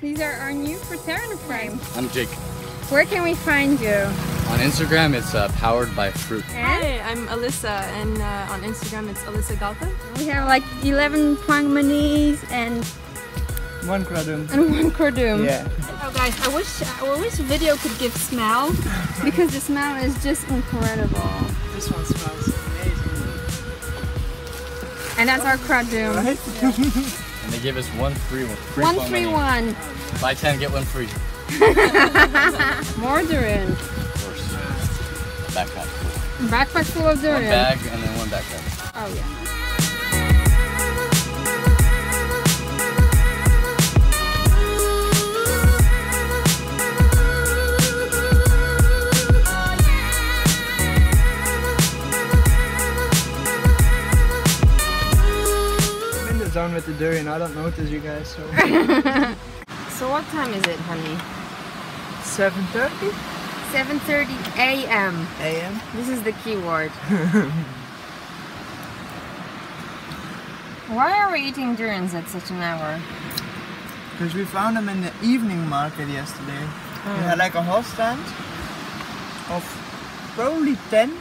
These are our new fraternal frame. I'm Jake. Where can we find you? On Instagram, it's powered by fruit. Hi, I'm Alyssa, and on Instagram, it's Alyssa Galta. We have like 11 puang manees and one kradum. Yeah. Oh guys, I wish video could give smell, because the smell is just incredible. This one smells amazing. And that's our kradum. Right? Yeah. And they give us 1 free 1. 1 free 1. Buy 10, get 1 free. More durian. Of course. Backpack full. Backpack full of durian. 1 bag and then 1 backpack. Oh yeah. With the durian, I don't know what it is, you guys. So, so what time is it, honey? 7:30. 7:30 a.m. A.m. This is the key word. Why are we eating durians at such an hour? Because we found them in the evening market yesterday. Oh. We had like a whole stand of probably 10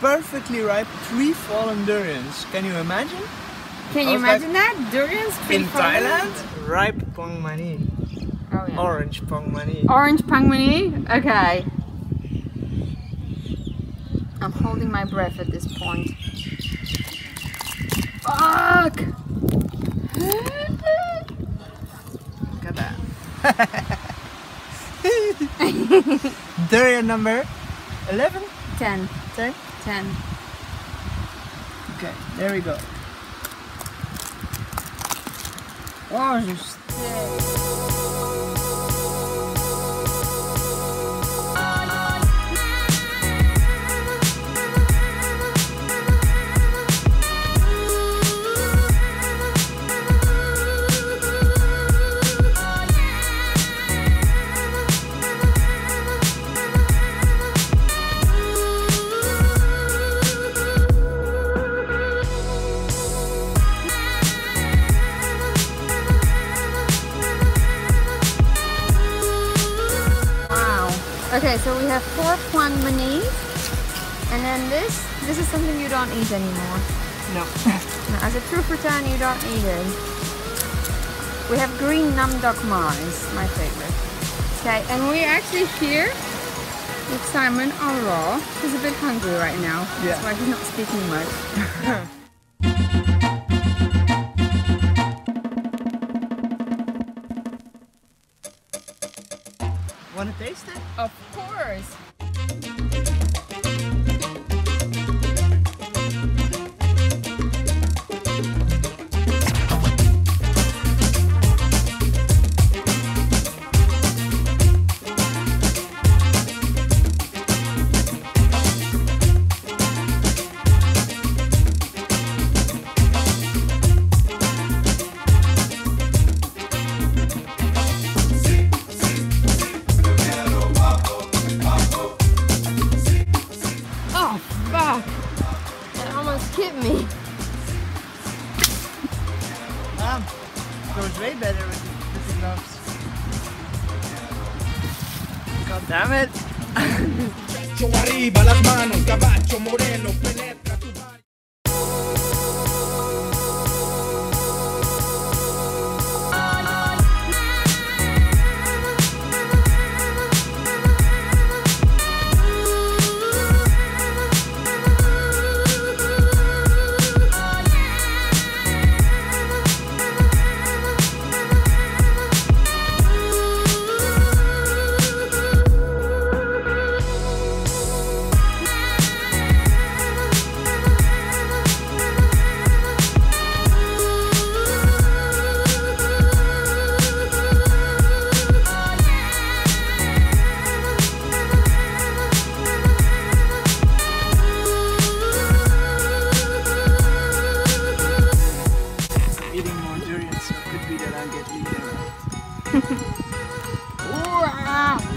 perfectly ripe 3 fallen durians. Can you imagine? Can you imagine like that? Durians in Thailand? Ripe puang manee. Oh, yeah. Orange puang manee. Orange puang manee? Okay. I'm holding my breath at this point. Fuck! Look at that. Durian number 11? 10. 10? 10. Okay, there we go. Wow, just... Okay, so we have 4 puang manee, and then this is something you don't eat anymore. No. No, as a true frutan, you don't eat it. We have green nam dok mai, my favorite. Okay, and we're actually here with Simon on raw. He's a bit hungry right now. Yeah. That's why he's not speaking much. Want to taste it? Of course! Way better with the gloves. God damn it!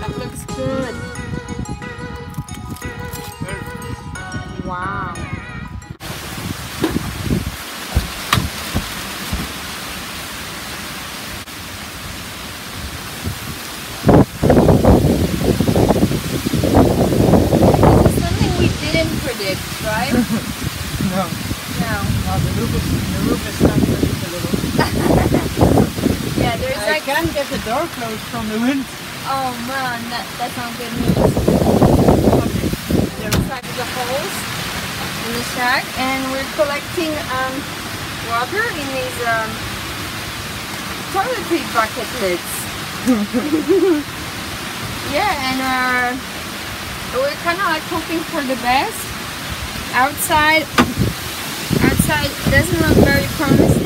That looks good. Wow. I can get the door closed from the wind. Oh man, that's not good news. Okay. Inside the holes in the shack, and we're collecting water in these toiletry bucket lids. Yeah, and we're kind of like hoping for the best. Outside doesn't look very promising.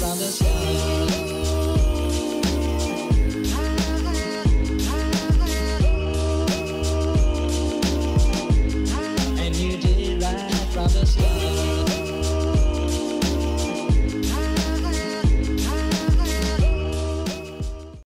From the sky.